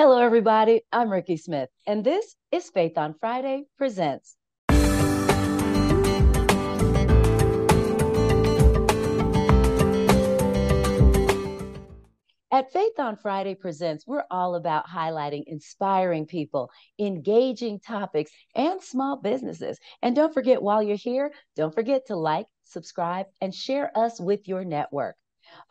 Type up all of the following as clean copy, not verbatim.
Hello, everybody. I'm Rikki Smith, and this is Faith on Friday Presents. At Faith on Friday Presents, we're all about highlighting inspiring people, engaging topics, and small businesses. And don't forget, while you're here, don't forget to like, subscribe, and share us with your network.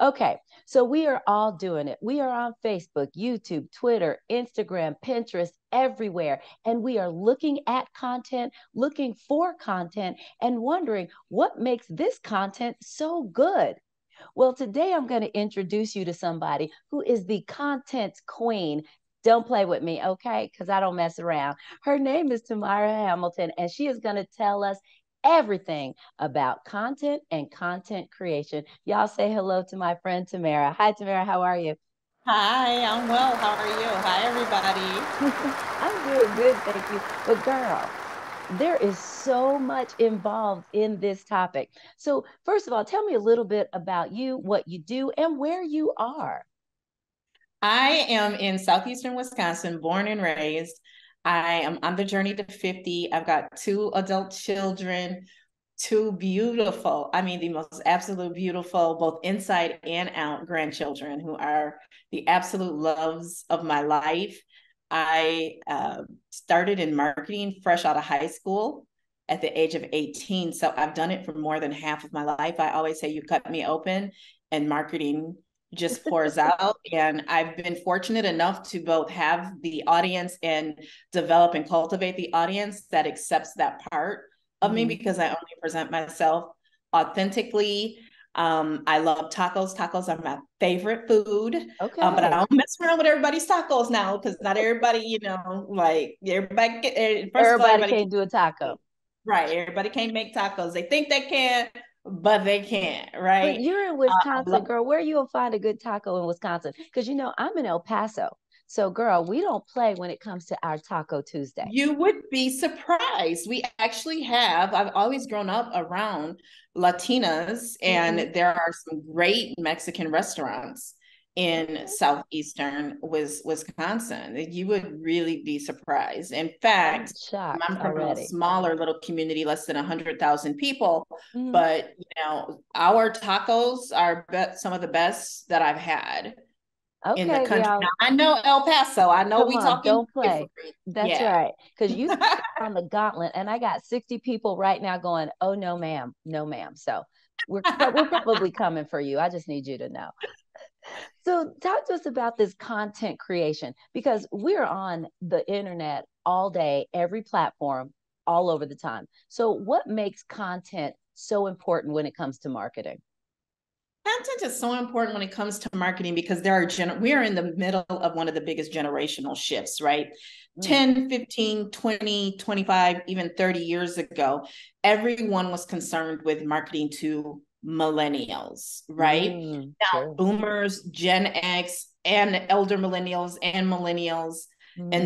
Okay, so we are all doing it. We are on Facebook, YouTube, Twitter, Instagram, Pinterest, everywhere. And we are looking at content, looking for content, and wondering what makes this content so good. Well, today I'm going to introduce you to somebody who is the content queen. Don't play with me, okay? Because I don't mess around. Her name is Tamira Hamilton, and she is going to tell us everything about content and content creation. Y'all say hello to my friend Tamira. Hi, Tamira. How are you? Hi, I'm well. How are you? Hi, everybody. I'm doing good, thank you. But girl, there is so much involved in this topic. So first of all, tell me a little bit about you, what you do, and where you are. I am in southeastern Wisconsin, born and raised. I am on the journey to 50. I've got two adult children, two beautiful, I mean, the most absolute beautiful, both inside and out grandchildren who are the absolute loves of my life. I started in marketing fresh out of high school at the age of 18. So I've done it for more than half of my life. I always say you cut me open and marketing just pours out. And I've been fortunate enough to both have the audience and develop and cultivate the audience that accepts that part of me, because I only present myself authentically. I love tacos. Tacos are my favorite food. Okay. But I don't mess around with everybody's tacos now, because not everybody, you know, like everybody can't do a taco. Right. Everybody can't make tacos. They think they can, but they can't, right? But you're in Wisconsin, girl. Where you will find a good taco in Wisconsin? Because, you know, I'm in El Paso. So, girl, we don't play when it comes to our Taco Tuesday. You would be surprised. We actually have, I've always grown up around Latinas, and there are some great Mexican restaurants in southeastern Wisconsin. You would really be surprised. In fact, I'm from a smaller little community, less than 100,000 people, but, you know, our tacos are some of the best that I've had. Okay, in the country. Now, I know El Paso. I know we talking. Don't play. That's right. Because you on the gauntlet, and I got 60 people right now going, oh, no, ma'am. No, ma'am. So we're probably coming for you. I just need you to know. So talk to us about this content creation, because we're on the internet all day, every platform, all over the time. So what makes content so important when it comes to marketing? Content is so important when it comes to marketing, because there are we are in the middle of one of the biggest generational shifts, right? 10, 15, 20, 25, even 30 years ago, everyone was concerned with marketing to millennials, right? Now, boomers, Gen X, and elder millennials and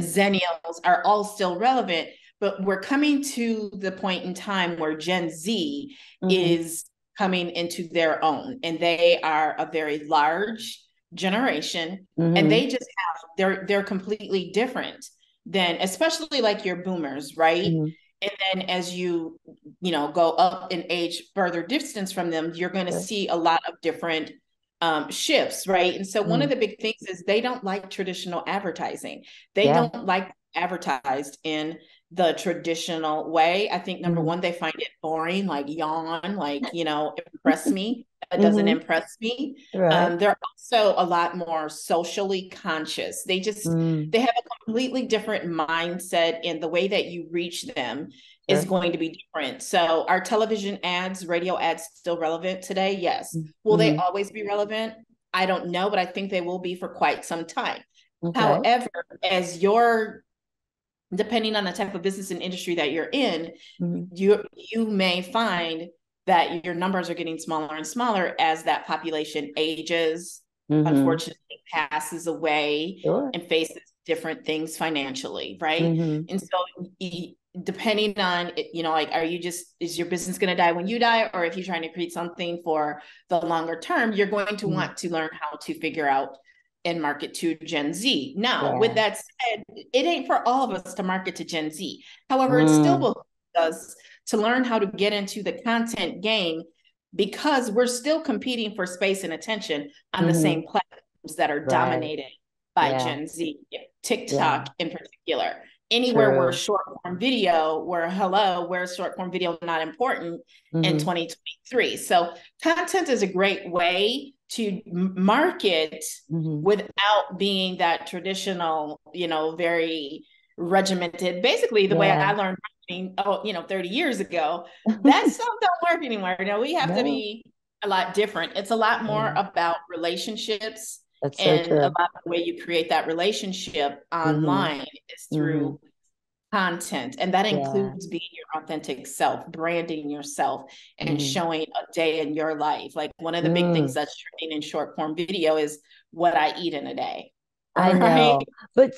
Xennials are all still relevant, but we're coming to the point in time where Gen Z is coming into their own, and they are a very large generation, and they just have, they're completely different than, especially like your boomers, right? And then as you know, go up in age, further distance from them, you're going to see a lot of different shifts, right? And so one of the big things is they don't like traditional advertising. They don't like advertised in the traditional way. I think number one, they find it boring, like yawn, like, you know, impress me. It doesn't impress me. Right. They're also a lot more socially conscious. They just, they have a completely different mindset, and the way that you reach them is going to be different. So are television ads, radio ads still relevant today? Yes. Will they always be relevant? I don't know, but I think they will be for quite some time. Okay. However, as your depending on the type of business and industry that you're in, you may find that your numbers are getting smaller and smaller as that population ages, unfortunately passes away and faces different things financially, right? And so depending on, you know, like, is your business going to die when you die? Or if you're trying to create something for the longer term, you're going to want to learn how to figure out and market to Gen Z. Now, with that said, it ain't for all of us to market to Gen Z. However, it still will us to learn how to get into the content game, because we're still competing for space and attention on the same platforms that are dominated by Gen Z, TikTok in particular. Anywhere where short form video, where short form video not important in 2023. So content is a great way to market without being that traditional, you know, very regimented. Basically, the way I learned marketing, 30 years ago, that stuff don't work anymore. You know, we have to be a lot different. It's a lot more about relationships. That's and so about the way you create that relationship online is through content. And that includes being your authentic self, branding yourself, and showing a day in your life. Like one of the big things that's trending in short form video is what I eat in a day. I know, but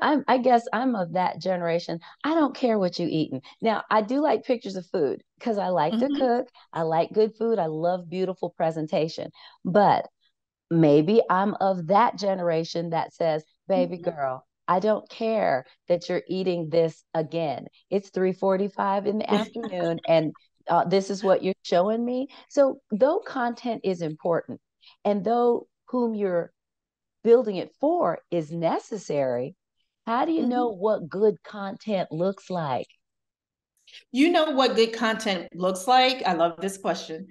I guess I'm of that generation. I don't care what you eating. Now, I do like pictures of food because I like to cook. I like good food. I love beautiful presentation, but maybe I'm of that generation that says, baby girl, I don't care that you're eating this again. It's 3:45 in the afternoon and this is what you're showing me. So though content is important and though whom you're building it for is necessary, how do you know what good content looks like? You know what good content looks like? I love this question.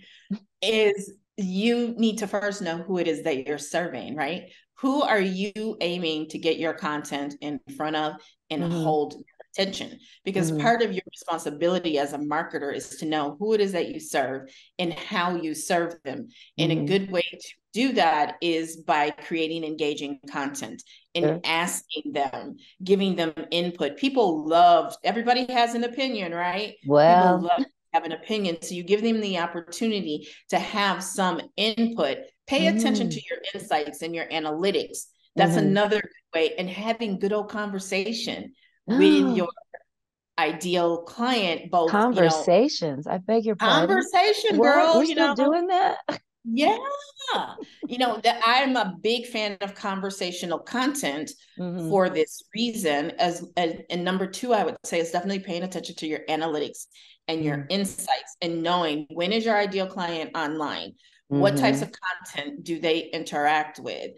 Is you need to first know who it is that you're serving, right? Who are you aiming to get your content in front of and hold attention? Because part of your responsibility as a marketer is to know who it is that you serve and how you serve them. And a good way to do that is by creating engaging content and asking them, giving them input. People love, everybody has an opinion, right? Well, people love have an opinion. So you give them the opportunity to have some input, pay attention to your insights and your analytics. That's another way. And having good old conversation with your ideal client, both conversations. You know, I beg your pardon. Conversation, girl. We're still doing that. Yeah. You know, that I'm a big fan of conversational content for this reason. And number two, I would say is definitely paying attention to your analytics and your insights and knowing when is your ideal client online? What types of content do they interact with?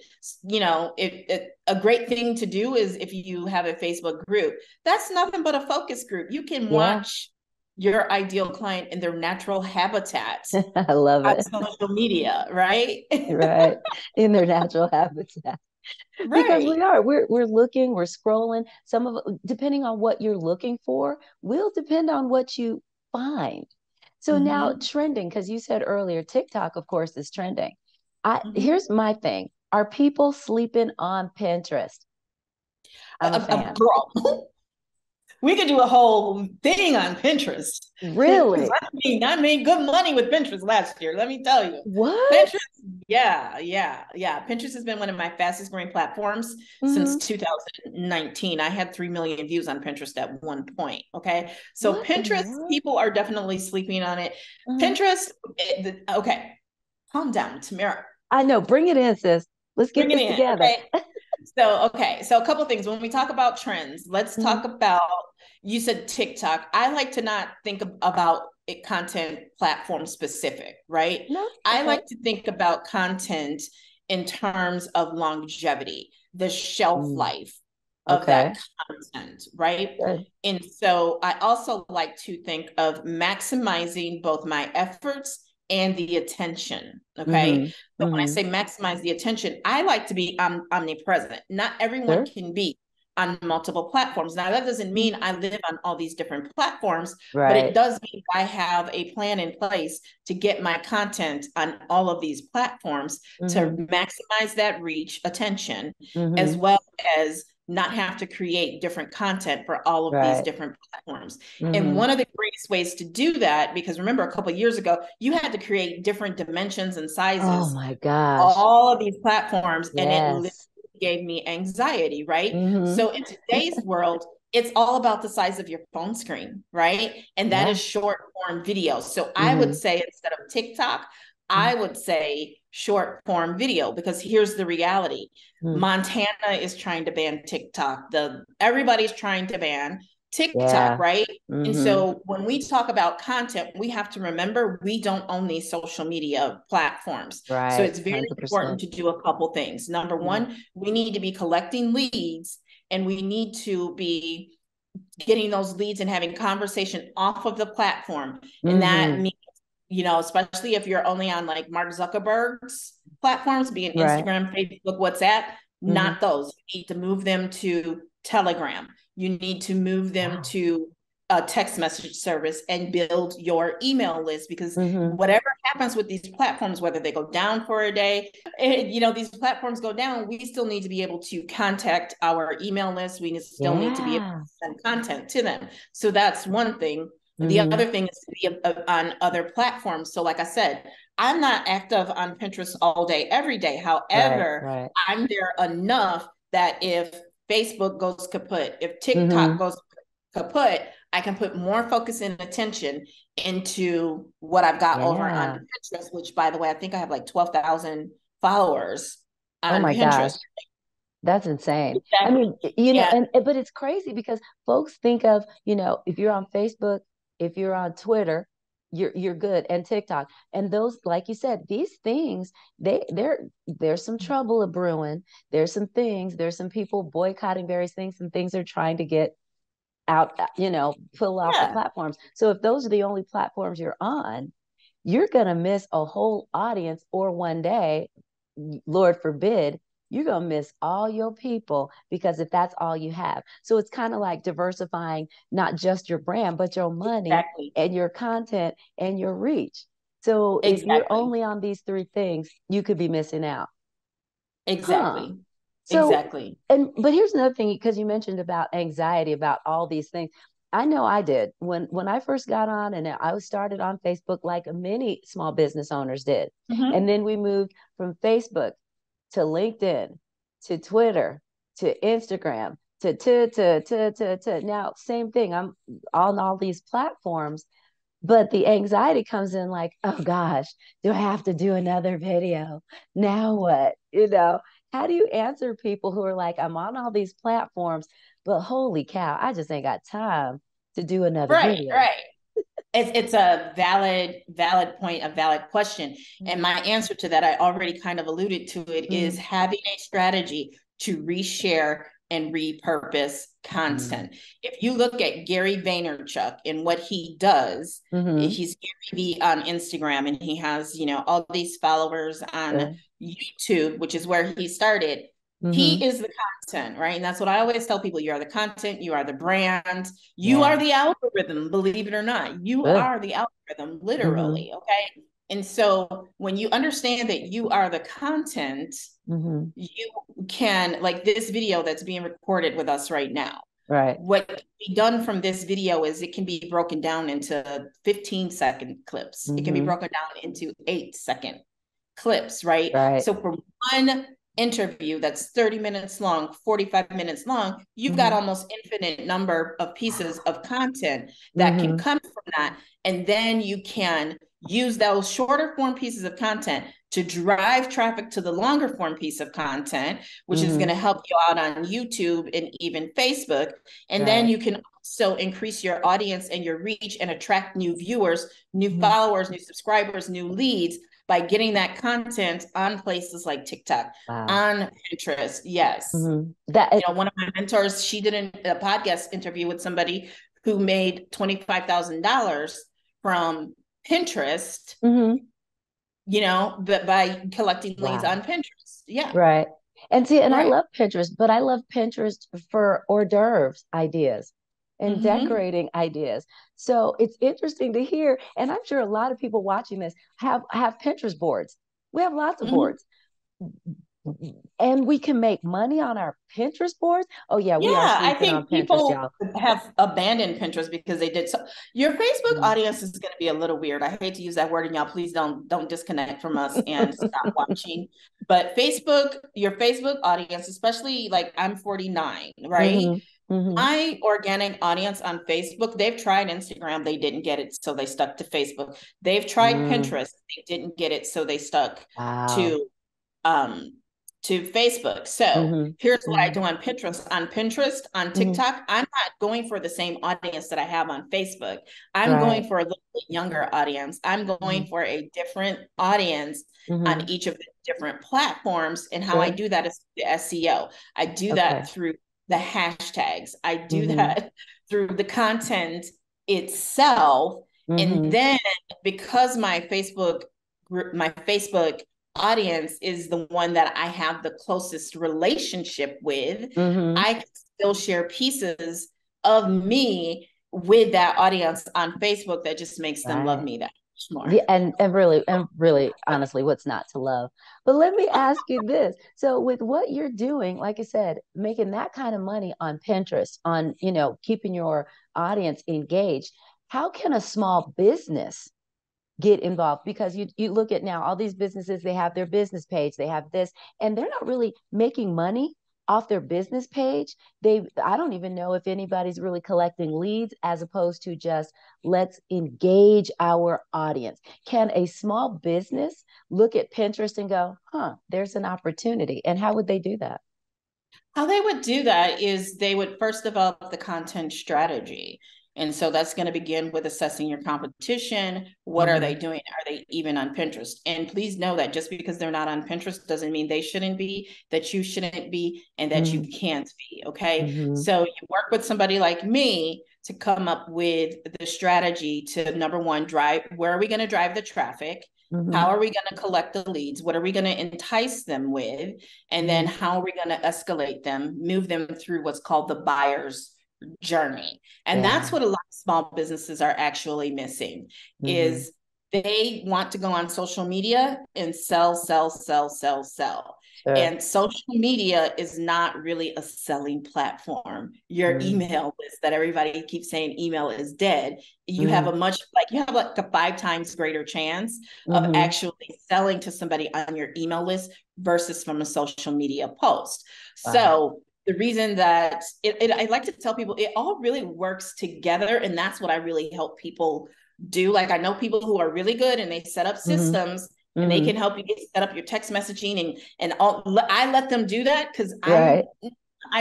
You know, a great thing to do is if you have a Facebook group, that's nothing but a focus group. You can watch your ideal client in their natural habitat. I love it. On social media, right? Right. In their natural habitat. Right. Because we're looking, we're scrolling. Some of, depending on what you're looking for, will depend on what you find. So now trending, because you said earlier, TikTok, of course, is trending. Here's my thing. Are people sleeping on Pinterest? I'm a fan. Girl. We could do a whole thing on Pinterest. Really? I made good money with Pinterest last year. Let me tell you. What? Pinterest, yeah. Pinterest has been one of my fastest growing platforms since 2019. I had 3 million views on Pinterest at one point. Okay. So what? Pinterest, people are definitely sleeping on it. Pinterest. Okay. Calm down, Tamira. I know. Bring it in, sis. Let's get this together. Okay? So a couple of things. When we talk about trends, let's talk about, you said TikTok. I like to not think about it content platform specific, right? No. I like to think about content in terms of longevity, the shelf life of that content, right? Good. And so I also like to think of maximizing both my efforts and the attention. Okay. So when I say maximize the attention, I like to be omnipresent. Not everyone can be on multiple platforms. Now that doesn't mean I live on all these different platforms, but it does mean I have a plan in place to get my content on all of these platforms to maximize that reach, attention, as well as not have to create different content for all of these different platforms. And one of the greatest ways to do that, because remember a couple of years ago, you had to create different dimensions and sizes. Oh my gosh. All of these platforms. Yes. And it gave me anxiety, right? So in today's world, it's all about the size of your phone screen, right? And that is short form video. So I would say instead of TikTok, I would say short form video, because here's the reality. Montana is trying to ban TikTok. Everybody's trying to ban TikTok, right? Mm-hmm. And so when we talk about content, we have to remember we don't own these social media platforms. Right. So it's very 100%. Important to do a couple things. Number one, we need to be collecting leads, and we need to be getting those leads and having conversation off of the platform. And that means, you know, especially if you're only on like Mark Zuckerberg's platforms, being Instagram, Facebook, WhatsApp, not those. You need to move them to Telegram. You need to move them to a text message service and build your email list, because whatever happens with these platforms, whether they go down for a day, you know, these platforms go down, we still need to be able to contact our email list. We still need to be able to send content to them. So that's one thing. The other thing is to be on other platforms. So like I said, I'm not active on Pinterest all day, every day. However, I'm there enough that if Facebook goes kaput, if TikTok goes kaput, I can put more focus and attention into what I've got over on Pinterest, which, by the way, I think I have like 12,000 followers on Pinterest. Gosh. That's insane. Exactly. I mean, you know, but it's crazy because folks think of, you know, if you're on Facebook, if you're on Twitter, you're good, and TikTok. And those, like you said, these things, there's some trouble a brewing. There's some people boycotting various things, and things they're trying to get out, you know, pull off the platforms. So if those are the only platforms you're on, you're going to miss a whole audience, or one day, Lord forbid, you're going to miss all your people, because if that's all you have. So it's kind of like diversifying, not just your brand, but your money and your content and your reach. So if you're only on these three things, you could be missing out. So, but here's another thing, because you mentioned about anxiety, about all these things. I know I did when I first got on, and I was started on Facebook, like many small business owners did. And then we moved from Facebook to LinkedIn, to Twitter, to Instagram, to. Now, same thing. I'm on all these platforms, but the anxiety comes in like, oh gosh, do I have to do another video? Now what? You know, how do you answer people who are like, I'm on all these platforms, but holy cow, I just ain't got time to do another video. It's a valid point, a valid question. And my answer to that, I already kind of alluded to it, is having a strategy to reshare and repurpose content. If you look at Gary Vaynerchuk and what he does, he's Gary V on Instagram, and he has, you know, all these followers on YouTube, which is where he started. He is the content, right? And that's what I always tell people. You are the content, you are the brand, you are the algorithm, believe it or not. You are the algorithm, literally, okay? And so when you understand that you are the content, you can, like this video that's being recorded with us right now, right? What can be done from this video is it can be broken down into 15-second clips. It can be broken down into 8-second clips, right? So from one interview that's 30 minutes long, 45 minutes long, you've got almost infinite number of pieces of content that can come from that. And then you can use those shorter form pieces of content to drive traffic to the longer form piece of content, which is going to help you out on YouTube and even Facebook. And then you can also increase your audience and your reach and attract new viewers, new followers, new subscribers, new leads, by getting that content on places like TikTok, on Pinterest. That, you know, one of my mentors, she did a podcast interview with somebody who made $25,000 from Pinterest, you know, but by collecting leads on Pinterest. And see, and I love Pinterest, but I love Pinterest for hors d'oeuvres ideas and decorating ideas. So it's interesting to hear. And I'm sure a lot of people watching this have Pinterest boards. We have lots of boards, and we can make money on our Pinterest boards. Oh yeah. We are sleeping. I think on Pinterest, people have abandoned Pinterest because they did. So your Facebook audience is going to be a little weird. I hate to use that word, and y'all please don't disconnect from us and stop watching, but your Facebook audience, especially like I'm 49, right? Mm-hmm. My organic audience on Facebook, they've tried Instagram, they didn't get it, so they stuck to Facebook. They've tried Pinterest, they didn't get it, so they stuck to Facebook. So here's what I do on Pinterest. On Pinterest, on TikTok, I'm not going for the same audience that I have on Facebook. I'm going for a little bit younger audience. I'm going for a different audience on each of the different platforms. And how I do that is the SEO. I do that through the hashtags. I do that through the content itself. And then because my Facebook audience is the one that I have the closest relationship with, I can still share pieces of me with that audience on Facebook that just makes them love me that much more. Yeah, and really, honestly, what's not to love? But let me ask you this. So with what you're doing, like I said, making that kind of money on Pinterest, on, you know, keeping your audience engaged, how can a small business get involved? Because you look at now all these businesses, they have their business page, they have this, and they're not really making money off their business page. I don't even know if anybody's really collecting leads as opposed to just let's engage our audience. Can a small business look at Pinterest and go, there's an opportunity? And how would they do that? How they would do that is they would first develop the content strategy. And so that's going to begin with assessing your competition. What are they doing? Are they even on Pinterest? And please know that just because they're not on Pinterest doesn't mean they shouldn't be, that you shouldn't be, and that you can't be. Okay. So you work with somebody like me to come up with the strategy to, number one, drive, where are we going to drive the traffic? How are we going to collect the leads? What are we going to entice them with? And then how are we going to escalate them, move them through what's called the buyer's journey? And that's what a lot of small businesses are actually missing, is they want to go on social media and sell. And social media is not really a selling platform. Your email list that everybody keeps saying email is dead, you have a much, like, you have like a 5 times greater chance of actually selling to somebody on your email list versus from a social media post. So the reason that I like to tell people, it all really works together. And that's what I really help people do. Like, I know people who are really good and they set up systems and they can help you get set up your text messaging and all. I let them do that because I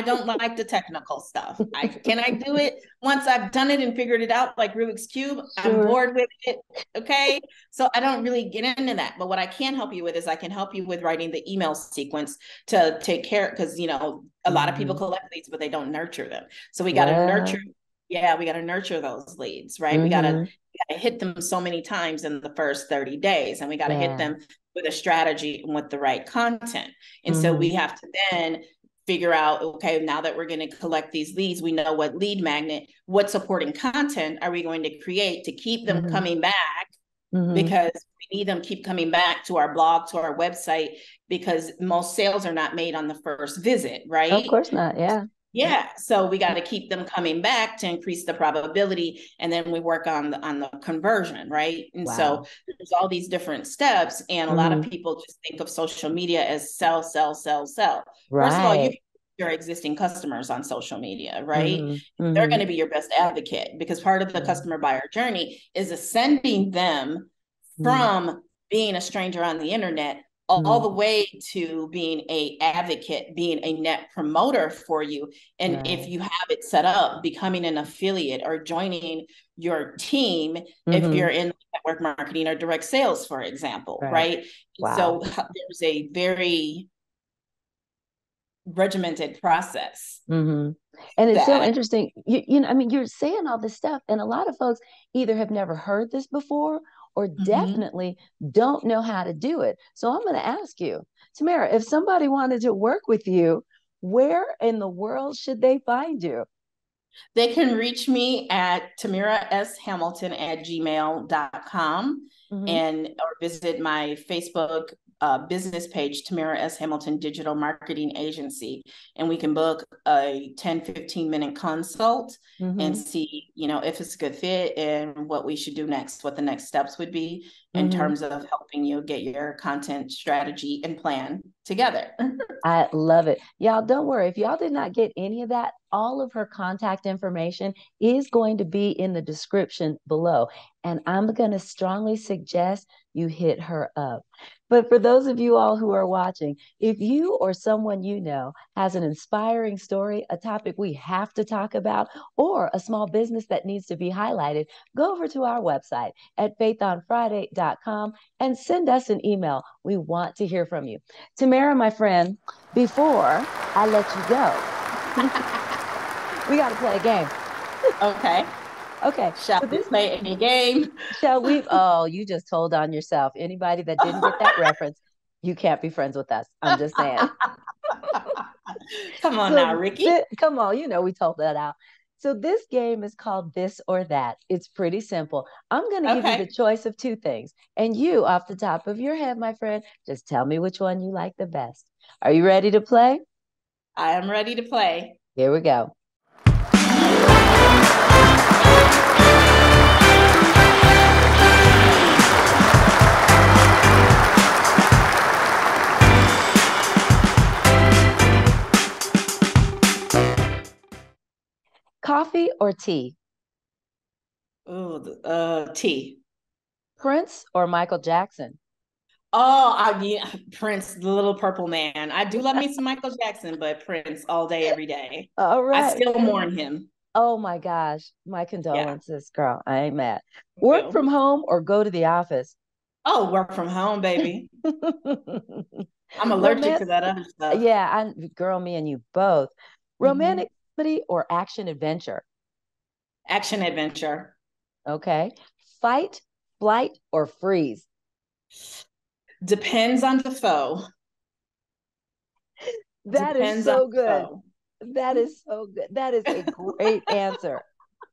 don't like the technical stuff. I do it once I've done it and figured it out, like Rubik's Cube. I'm bored with it. Okay. So I don't really get into that. But what I can help you with is I can help you with writing the email sequence to take care, because, you know, a lot of people collect leads, but they don't nurture them. So we got to nurture. Yeah. We got to nurture those leads, right? We got to hit them so many times in the first 30 days, and we got to hit them with a strategy and with the right content. And so we have to then figure out, okay, now that we're going to collect these leads, we know what lead magnet, what supporting content are we going to create to keep them coming back, because we need them keep coming back to our blog, to our website, because most sales are not made on the first visit, right? Of course not. Yeah. Yeah. So we got to keep them coming back to increase the probability. And then we work on the conversion. Right. And so there's all these different steps. And a lot of people just think of social media as sell. Right. First of all, you can your existing customers on social media, right? They're going to be your best advocate, because part of the customer buyer journey is ascending them from being a stranger on the internet all the way to being a advocate, being a net promoter for you. And if you have it set up, becoming an affiliate or joining your team, if you're in network marketing or direct sales, for example, right? Wow. So there's a very regimented process. And it's so interesting. You know, I mean, you're saying all this stuff, and a lot of folks either have never heard this before or definitely don't know how to do it. So I'm going to ask you, Tamira, if somebody wanted to work with you, where in the world should they find you? They can reach me at tamirashamilton@gmail.com and or visit my Facebook business page, Tamira S. Hamilton Digital Marketing Agency. And we can book a 10-15 minute consult and see, you know, if it's a good fit and what we should do next, what the next steps would be. in terms of helping you get your content strategy and plan together. I love it. Y'all, don't worry. If y'all did not get any of that, all of her contact information is going to be in the description below. And I'm going to strongly suggest you hit her up. But for those of you all who are watching, if you or someone you know has an inspiring story, a topic we have to talk about, or a small business that needs to be highlighted, go over to our website at faithonfriday.com and send us an email. We want to hear from you. Tamira, my friend, before I let you go, we got to play a game. Okay. Okay. Shall we play a game? Shall we? Oh, you just told on yourself. Anybody that didn't get that reference, you can't be friends with us. I'm just saying. Come on now, Rikki. Come on. You know, we told that out. So this game is called This or That. It's pretty simple. I'm going to give you the choice of two things. And you, off the top of your head, my friend, just tell me which one you like the best. Are you ready to play? I am ready to play. Here we go. Coffee or tea? Oh, tea. Prince or Michael Jackson? Oh, Prince, the Little Purple Man. I do love me some Michael Jackson, but Prince all day, every day. All right. I still mourn him. Oh my gosh. My condolences, girl. I ain't mad. Work from home or go to the office? Oh, work from home, baby. I'm allergic to that other stuff. Yeah, girl, me and you both. Romantic or action adventure? Action adventure. Okay. Fight, flight, or freeze? Depends on the foe. That is so good. That is so good. That is a great answer.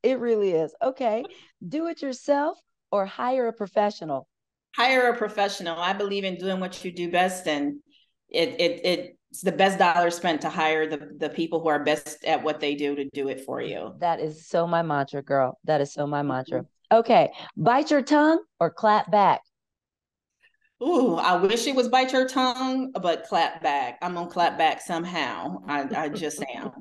It really is. Okay. Do it yourself or hire a professional? Hire a professional. I believe in doing what you do best, and it's the best dollar spent to hire the people who are best at what they do to do it for you. That is so my mantra, girl. That is so my mantra. Okay. Bite your tongue or clap back? Ooh, I wish it was bite your tongue, but clap back. I'm going to clap back somehow. I just am.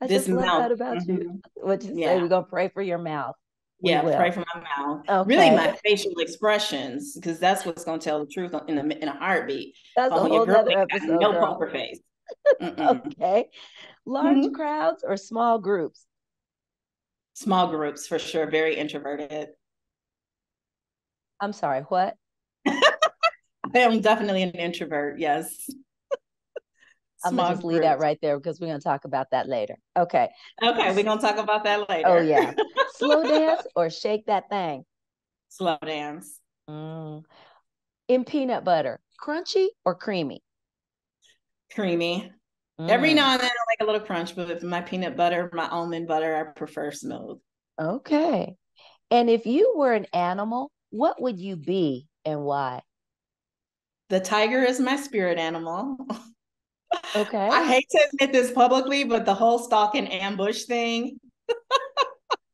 I just love that about you. What you say? We're going to pray for your mouth. Yeah, pray for my mouth. Okay. Really, my facial expressions, because that's what's going to tell the truth in a heartbeat. That's a whole other episode. No poker face. Okay. Large crowds or small groups? Small groups, for sure. Very introverted. I'm sorry, what? I'm definitely an introvert, yes. I'm going to just leave that right there because we're going to talk about that later. Okay. Okay. We're going to talk about that later. Oh, yeah. Slow dance or shake that thing? Slow dance. In peanut butter, crunchy or creamy? Creamy. Every now and then I like a little crunch, but with my peanut butter, my almond butter, I prefer smooth. Okay. And if you were an animal, what would you be and why? The tiger is my spirit animal. Okay. I hate to admit this publicly, but the whole stalk and ambush thing.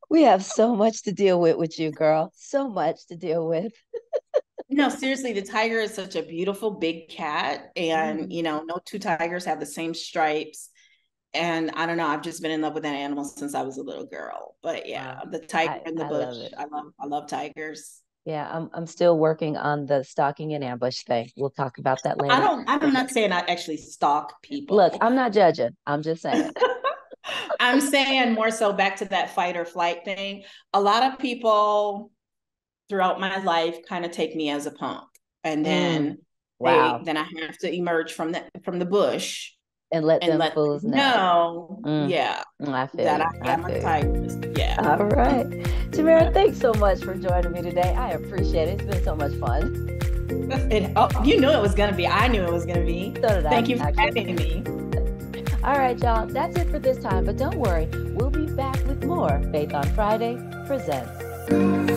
We have so much to deal with you, girl. So much to deal with. No, seriously, the tiger is such a beautiful big cat. And, you know, no two tigers have the same stripes. And I don't know, I've just been in love with that animal since I was a little girl. But yeah, the tiger in the bush. I love tigers. Yeah, I'm still working on the stalking and ambush thing. We'll talk about that later. I'm not saying I actually stalk people. Look, I'm not judging. I'm just saying. I'm saying more so back to that fight or flight thing. A lot of people throughout my life kind of take me as a punk. And then then I have to emerge from the bush and let fools know. Yeah. I feel that I'm a tiger. Yeah. All right. Tamira, thanks so much for joining me today. I appreciate it. It's been so much fun. You knew it was going to be. I knew it was going to be. So did I. Thank you for having me. All right, y'all. That's it for this time. But don't worry. We'll be back with more Faith on Friday Presents.